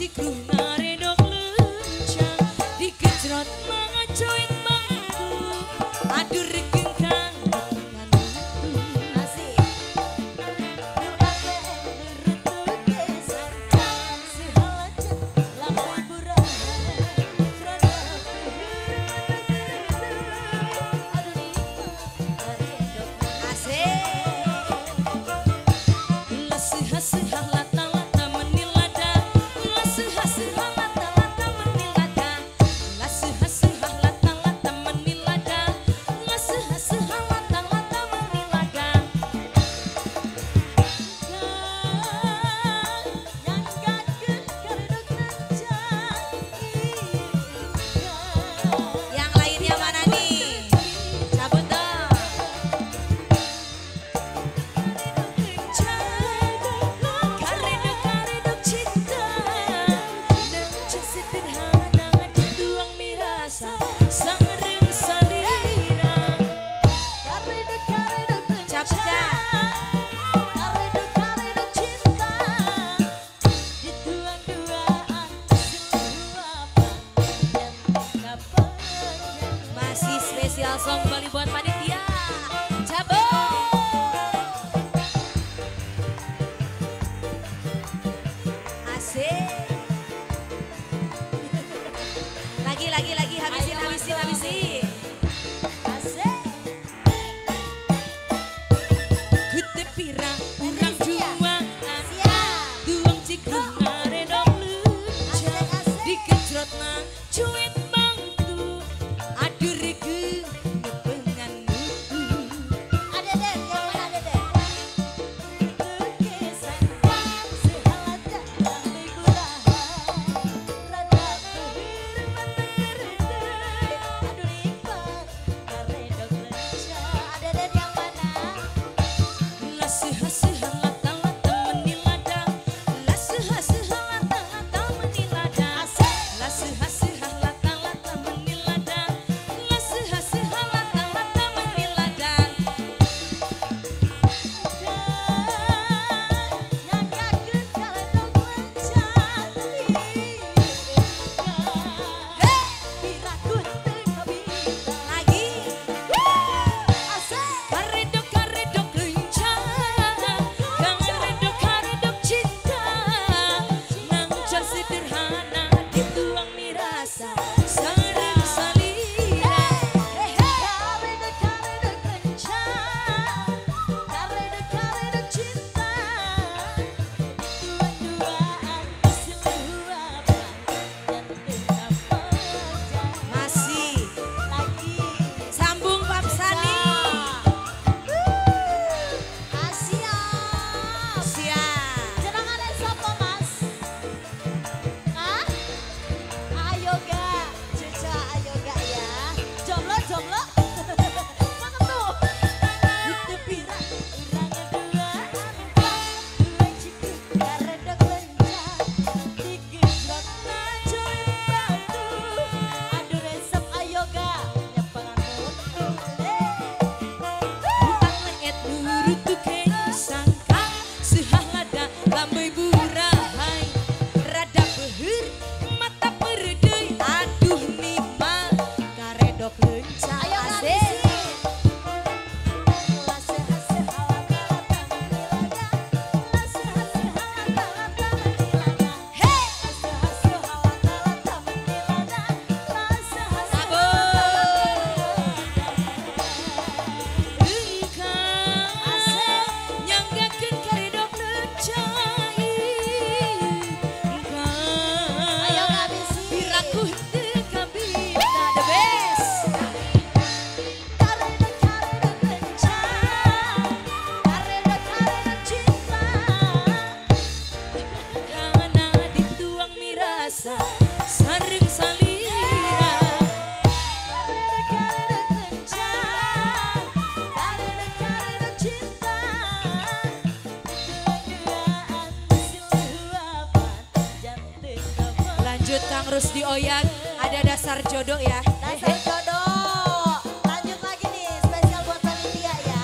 hatiku meredok lencang dikejrot mangacuing mangku aduh regeng kang tanganku asih nuake rutuk gesan sehalacet lamun burang aduh niku meredok asih lesih-lesih langsung kembali buat panitia Jabo. Asik. Lagi habisin. Asik. Gede pirang urang juang tuang cikung ngaredok luncang dikejrot nang cuit mangtu aduh regeng sareng salira karedo kencang karedo cinta keduaan siluapan jantung kapan lanjut Kang Rusdi Oyak ada dasar jodo ya dasar jodo lanjut lagi nih spesial buat panitia ya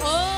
oh.